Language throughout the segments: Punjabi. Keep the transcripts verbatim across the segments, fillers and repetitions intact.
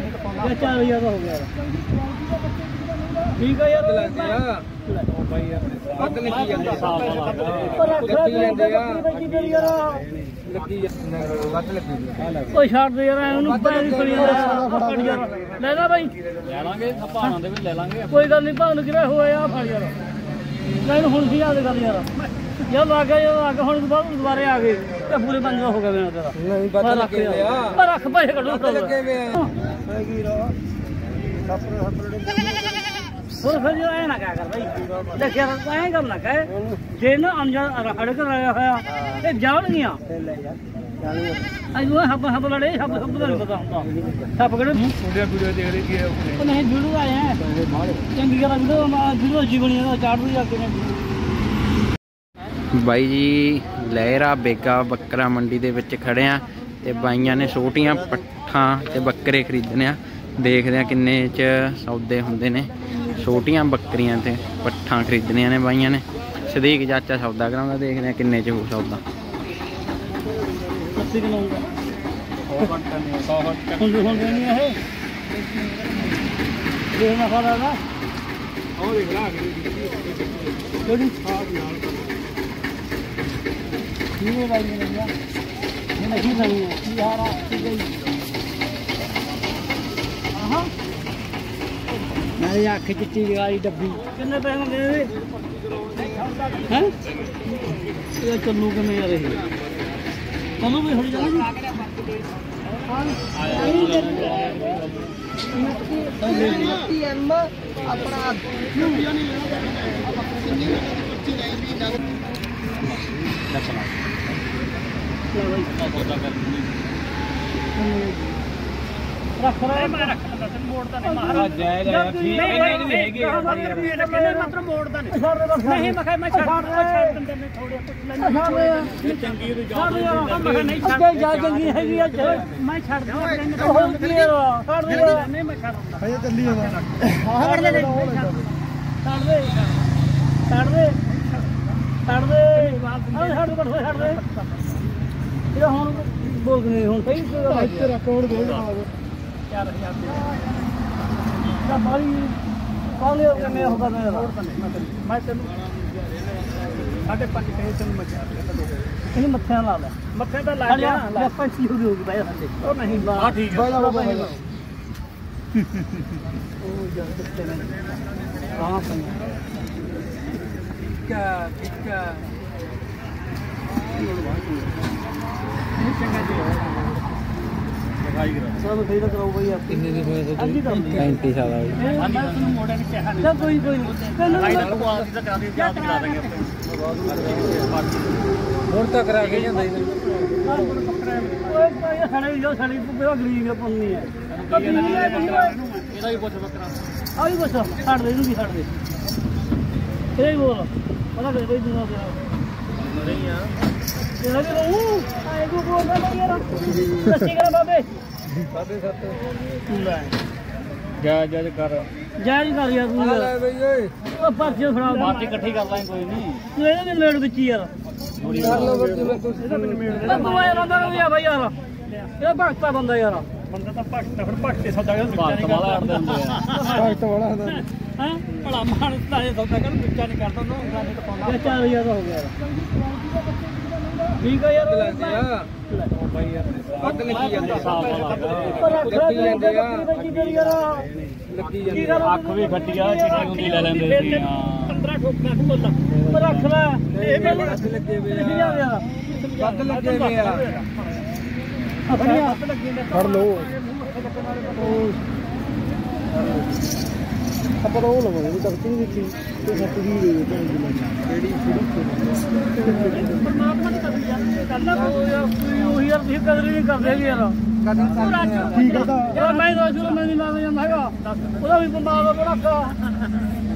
या चार हजार का हो गया ठीक है यार कोई गल नहीं भाव गिरा हो यार يلا آ گئے آ گئے ہن دوبارہ آ گئے تے پورے پنج ہو گئے میرا تیرا نہیں پتہ لگ گیا پر رکھ پیسے کڈو سفر بائی جی لہرا بیگا بکرا منڈی دے وچ کھڑے ہاں تے بائیاں نے چھوٹیاں پٹھاں تے بکرے خریدنے ہاں دیکھدے ہاں کنے چ سودے ہوندے نے چھوٹیاں بکریاں تے پٹھاں خریدنے نے بائیاں نے صدیق چاچا سودا کراوندا دیکھدے ہاں کنے چ ہو سودا اسی کلو دا سو ہن نہیں ہے یہ نہ کھڑا نا اور اگلا کڑی ساتھ نال ये भाई ने लिया ये नहीं नहीं ये आ रहा है गई हां मेरी आंख चिट्टी वाली डब्बी कितने पैसे दे हैं ये चलू के में यार है चलो भी थोड़ी जल्दी अपना अपना میں ਇਹ ਹੁਣ ਬੋਲਦੇ ਹੁਣ ਸਹੀ ਤੇ ਰਿਕਾਰਡ ਦੇ ਨਾਲ ਚਾਰ ਹਜ਼ਾਰ ਦਾ ਮਾਰੀ ਕਾਲੇ ਹੋ ਕੇ ਮੈਂ ਹੋਗਾ ਮੈਂ ਤੈਨੂੰ ਸਾਡੇ ਪੰਜ ਕਹੇ ਤੈਨੂੰ ਮੱਛਾ ਇਹਨੇ ਮੱਥਿਆਂ ਲਾ ਲੈ ਮੱਥੇ ਤਾਂ ਲਾ ਗਿਆ ਲੈ ਪੰਛੀ ਹੋ ਗਈ ਬਾਈ ਸਾਡੇ ਉਹ ਨਹੀਂ ਬਾ ਠੀਕ ਹੈ ਉਹ ਜਦ ਤੱਕ ਨਾ ਆਹ ਕਿੱਕਾ ਕਿੱਕਾ ساڑھے ਇਹ ਲੱਗੇ ਉਹ ਆਏ ਕੋ ਕੋ ਨਾ ਯਾਰ ਸੱਚੀ ਗੱਲ ਬਾਬੇ ਸਾਢੇ ਸੱਤ ਲੈ ਜਾ ਜਾ ਕਰ ਜਾ ਜੀ ਕਰ ਯਾਰ ਤੂੰ ਲੈ ਬਈ ਓਏ ਉਹ ਪਾਸੇ ਫੜਾ ਬਾਤ ਇਕੱਠੀ ਕਰ ਲਾਂ ਕੋਈ ਨਹੀਂ ਤੂੰ ਇਹਦੇ ਲੇੜ ਵਿੱਚ ਯਾਰ ਕਰ ਲੋ ਤੂੰ ਕੁਛ ਇਹਦਾ ਮੈਨੂੰ ਮੇੜ ਤੂੰ ਆਇਆ ਰੰਦਾ ਰੋਇਆ ਬਈ ਯਾਰ ਇਹ ਭਗਤਾ ਬੰਦਾ ਯਾਰ ਬੰਦਾ ਤਾਂ ਭਗਤਾ ਫਿਰ ਭਗਤੇ ਸੌਦਾ ਕਰ ਭਗਤ ਵਾਲਾ ਆੜਦੇ ਹੁੰਦੇ ਆ ਭਗਤ ਵਾਲਾ ਹੁੰਦਾ ਹਾਂ ਭਲਾ ਮਾਨਸ ਤਾਂ ਇਹ ਸੌਦਾ ਕਰ ਵਿੱਚਾ ਨਹੀਂ ਕਰਦਾ ਉਹ ਗੱਲ ਤਾਂ ਪਾਉਂਦਾ ਚਾਰ ਹਜ਼ਾਰ ਦਾ ਹੋ ਗਿਆ ਠੀਕ ਹੈ ਯਾਰ ਉਹ ਬਾਈ ਯਾਰ ਪੱਤ ਲੱਗੀ ਜਾਂਦੀ ਸਾਫ ਲੱਗੀ ਜਾਂਦੀ ਆ ਲੱਗੀ ਜਾਂਦੀ ਅੱਖ ਵੀ ਖੱਟੀਆ ਚਿੱਟੀ ਹੁੰਦੀ ਲੈ ਲੈਂਦੇ ਸੀ ਪੰਦਰਾਂ ਠੋਕਾਂ ਖੋਲਾ ਪਰ ਰੱਖ ਲੈ ਇਹ ਮੈਨੂੰ ਲੱਗੇ ਵੇ ਆ ਪੱਤ ਲੱਗੇ ਵੇ ਆ ਪੱਤ ਲੱਗੀ ਨੇ ਫੜ ਲੋ ਆਪਾਂ ਉਹ ਲਵਾਂਗੇ ਤਾਂ ਤੂੰ ਦੇਖੀ ਤੇ ਸੱਤ ਦੀ ਰੇਟ ਕਿਹੜੀ ਕਿਹੜੀ ਪਰਮਾਤਮਾ ਦੀ ਕਦਰ ਯਾਰ ਕਰਨਾ ਉਹ ਯਾਰ ਤੁਸੀਂ ਕਦਰ ਨਹੀਂ ਕਰਦੇ ਯਾਰ ਕਦਰ ਠੀਕ ਹੈ ਯਾਰ ਮੈਂ ਤਾਂ ਸ਼ੁਰੂ ਮੈਂ ਨਹੀਂ ਲਾਉਂਦਾ ਜਾਂਦਾ ਹੈਗਾ ਉਹਦਾ ਵੀ ਬੰਦਾ ਦਾ ਬੜਾ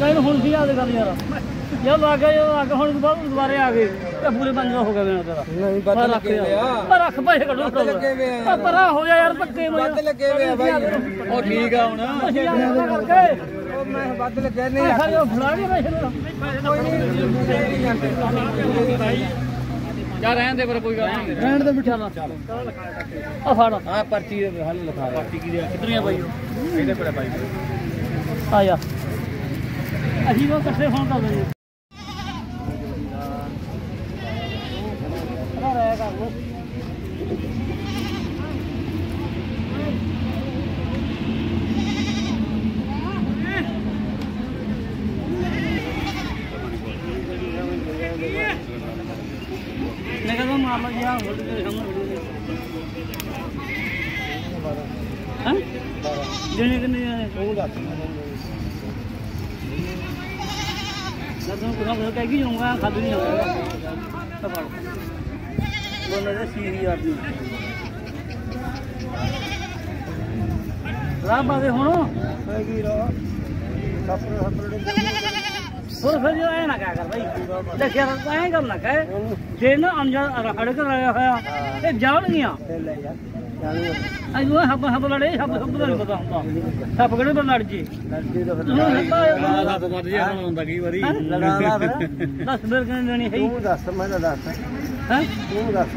ਮੈਨੂੰ ਹੁਣ ਕੀ ਆਦੇ ਗੱਲ ਯਾਰ ਯਾਰ ਲੱਗ ਗਿਆ ਲੱਗ ਹੁਣ ਦੁਬਾਰੇ ਆ ਗਏ ਤੇ ਪੂਰੇ ਪੰਜਵਾ ਹੋ ਗਿਆ ਤੇਰਾ ਨਹੀਂ ਬੱਤ ਲੱਗੇ ਆ ਰੱਖ ਪੈਸੇ ਕੱਢੋ ਪਰਾ ਹੋ ਜਾ ਯਾਰ ਪੱਕੇ ਬੱਤ ਲੱਗੇ ਹੋਇਆ ਬਾਈ ਉਹ ਠੀਕ ਆ ਹੁਣ ਉਹ ਮੈਂ ਬੱਤ ਲੱਗੇ ਨਹੀਂ ਆ ਫੜਾ ਨਹੀਂ ਪੈਸੇ ਜਾ ਰਹਿਣ ਦੇ ਪਰ ਕੋਈ ਗੱਲ ਨਹੀਂ ਰਹਿਣ ਦੇ ਬਿਠਾ ਲਾ ਆ ਫੜ ਆ ਪਰਚੀ ਦੇ ਹੱਲ ਲਿਖਾ ਪਰਚੀ ਕੀ ਕਿਤਨੀਆਂ ਬਾਈ ਇਹਦੇ ਕੋਲੇ ਬਾਈ ਆ ਜਾ ਅਸੀਂ ਉਹ ਇਕੱਠੇ ਫੋਨ ਕਰਦੇ ਹਾਂ ਆ ਰਾਇਆ ਕਰ ਲੋ जान ਅਜੋ ਹੱਬ ਹੱਬ ਲੜੇ ਹੱਬ ਹੱਬ ਦਾ ਨਹੀਂ ਪਤਾ ਹੁੰਦਾ ਹੱਬ ਕਿਹੜੇ ਬੰਦਾ ਲੜ ਜੀ ਹੱਬ ਵੱਧ ਜੇ ਹੁੰਦਾ ਕਈ ਵਾਰੀ ਲੜਾਣਾ ਫਿਰ ਦੱਸ ਮੇਰੇ ਕਿੰਨੇ ਲੈਣੀ ਹੈ ਤੂੰ ਦੱਸ ਮੈਂ ਤਾਂ ਦੱਸਦਾ ਹਾਂ ਤੂੰ ਦੱਸ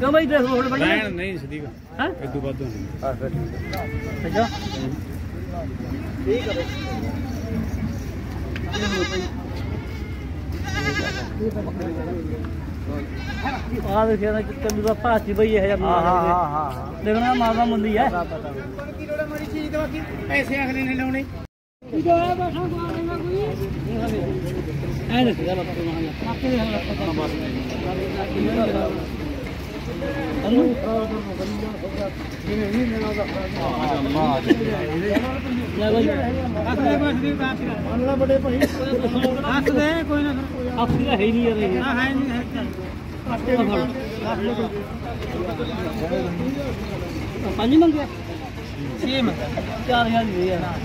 ਕਿਉਂ ਬਈ ਦੇਖ ਹੋਰ ਬਈ ਨਹੀਂ ਸਦੀਕ ਹਾਂ ਇਦੋਂ ਵੱਧ ਨਹੀਂ ਹਾਂ ਫਿਰ ਠੀਕ ਆ ਠੀਕ ਆ ਬਈ ਇਹ ਤਾਂ ਬੱਕਰੀ ਆ ਦੇਖਿਆ ਨਾ ਕਿੰਨੀ ਦਾ ਪਾਸੀ ਬਈ ਇਹ ਹਜ਼ਾਰ ਹਾਂ ਹਾਂ ਹਾਂ ਦੇਖਣਾ ਮਾਵਾ ਮੰਦੀ ਹੈ ਕੀ ਲੋੜਾ ਮਾੜੀ ਚੀਜ਼ ਦਵਾ ਕੀ ਪੈਸੇ ਅਗਲੇ ਨੇ ਲਾਉਣੇ ਕੀ ਦੋਆ ਬੈਠਾ ਗਾਣਾ ਕੋਈ ਐ ਦੇਖ ਜਰਾ ਬਾਪੂ ਮਹਾਨਾ ਆਪੇ ਦੇਖ ਲਾ ਪਤਾ ਬਾਸ ਅਨੂ ਜਿਵੇਂ ਹੀ ਮੇਰਾ ਦਾ ਅੱਲਾਹ ਲੈ ਬਈ ਅਸਲੇ ਬਸ ਦੀ ਬਾਤ ਕਰ ਮੰਨਲਾ ਬੜੇ ਭਾਈ ਹੱਥ ਦੇ ਕੋਈ ਨਾ ਆਪਣੀ ਹੈ ਨਹੀਂ ਯਾਰ ਹਾਂ ਹੈ ਨਹੀਂ ਹੈ ਆਪੇ ਪੰਜ ਮੰਗਿਆ ਛੇ ਮੰਗਿਆ ਚਾਰ ਹਜ਼ਾਰ ਦੀ ਯਾਰ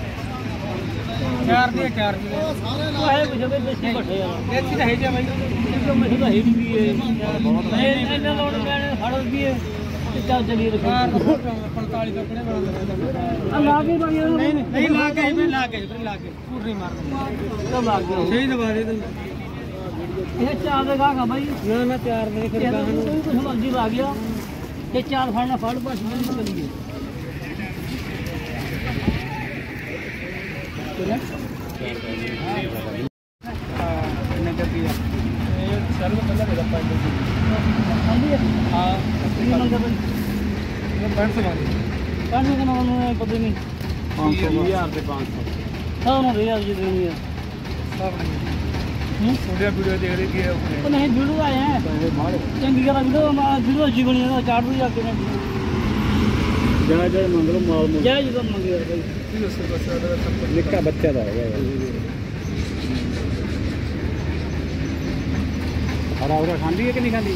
ਚਾਰ ਦੀ ਚਾਰ ਦੀ ਉਹ ਹੈ ਕੁਝ ਵੀ ਦੇਸੀ ਬੱਠੇ ਯਾਰ ਦੇਸੀ ਤਾਂ ਹੈ ਜਾ ਬਾਈ ਜੋ ਮੈਨੂੰ ਤਾਂ ਹੈ ਨਹੀਂ ਵੀ ਇਹ ਇਹਨਾਂ ਲੋੜ ਲੈਣੇ ਫੜ ਵੀ ਇਹ ਚੱਲ ਚਲੀ ਰੱਖੋ ਪੰਤਾਲੀ ਕੱਪੜੇ ਬਣਾ ਲਾ ਕੇ ਬਾਈ ਨਹੀਂ ਨਹੀਂ ਲਾ ਕੇ ਹੀ ਲਾ ਕੇ ਲਾ ਕੇ ਪੂਰੀ ਮਾਰ ਦੋ ਲਾ ਕੇ ਸਹੀ ਦਵਾ ਦੇ ਤੈਨੂੰ ਇਹ ਚਾਰ ਦੇ ਗਾਗਾ ਬਾਈ ਨਾ ਨਾ ਚਾਰ ਦੇ ਫਿਰ ਗਾਹਾਂ ਨੂੰ ਕੋਈ ਮਰਜ਼ੀ ਆ ਗਿਆ ਤੇ ਚਾਰ ਫੜਨਾ ਫੜ ਬਸ ਮੈਨੂੰ ਚਲੀ ਗਈ ਕਿੰਨਾ ਗੱਪੀ ਹੈ ਇਹ ਸਰਵ ਪਹਿਲਾਂ ਮੇਰਾ ਪਾਇ ਦੇ ਹਾਂ ਕਿੰਨਾ ਗੱਪੀ ਇਹ ਬੈਂਡ ਸਵਾਲ ਕਾਹਨੂੰ ਕਿ ਮੈਨੂੰ ਪਤਾ ਨਹੀਂ ਪੰਜ ਸੌ ਹਜ਼ਾਰ ਤੇ ਪੰਜ ਸੌ ਹਾਂ ਨਾ ਰਿਆ ਜੀ ਦੇਣੀ ਆ ਸਭ ਸੋਡਿਆ ਵੀਡੀਓ ਦੇਖ ਰਹੀ ਕਿ ਉਹ ਨਹੀਂ ਵੀਡੀਓ ਆਏ ਹੈ ਚੰਗੀ ਗੱਲ ਵੀਡੀਓ ਮਾ ਵੀਡੀਓ ਜੀ ਬਣੀ ਨਾ ਚਾੜ ਦੂ ਜਾ ਕੇ ਨਾ ਜਾ ਜਾ ਮੰਗ ਲਓ ਮਾਲ ਮੋ ਜਾ ਜੀ ਦਾ ਮੰਗਿਆ ਬਾਈ ਕੀ ਉਸ ਬੱਚਾ ਦਾ ਨਿੱਕਾ ਬੱਚਾ ਦਾ ਹੈਗਾ ਹਰਾ ਹਰਾ ਖਾਂਦੀ ਹੈ ਕਿ ਨਹੀਂ ਖਾਂਦੀ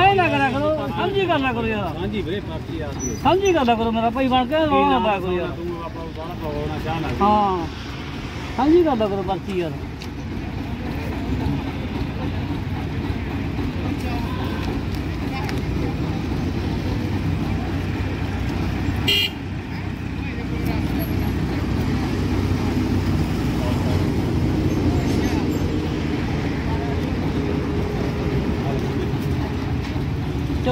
ਐ ਨਾ ਕਰਾ ਕਰੋ ਸਮਝੀ ਗੱਲ ਨਾ ਕਰੋ ਯਾਰ ਹਾਂਜੀ ਵੀਰੇ ਪਾਪੀ ਆ ਸਮਝੀ ਗੱਲ ਨਾ ਕਰੋ ਮੇਰਾ ਭਾਈ ਬਣ ਕੇ ਰੋਣਾ ਪਾ ਕੋਈ ਯਾਰ ਤੂੰ ਆਪਾਂ ਗਾਣਾ ਪਾਉਣਾ ਚਾਹਨਾ ਹਾਂ ਸਮਝੀ ਗੱਲ ਨਾ ਕਰੋ ਪਾਪੀ ਯਾਰ चलो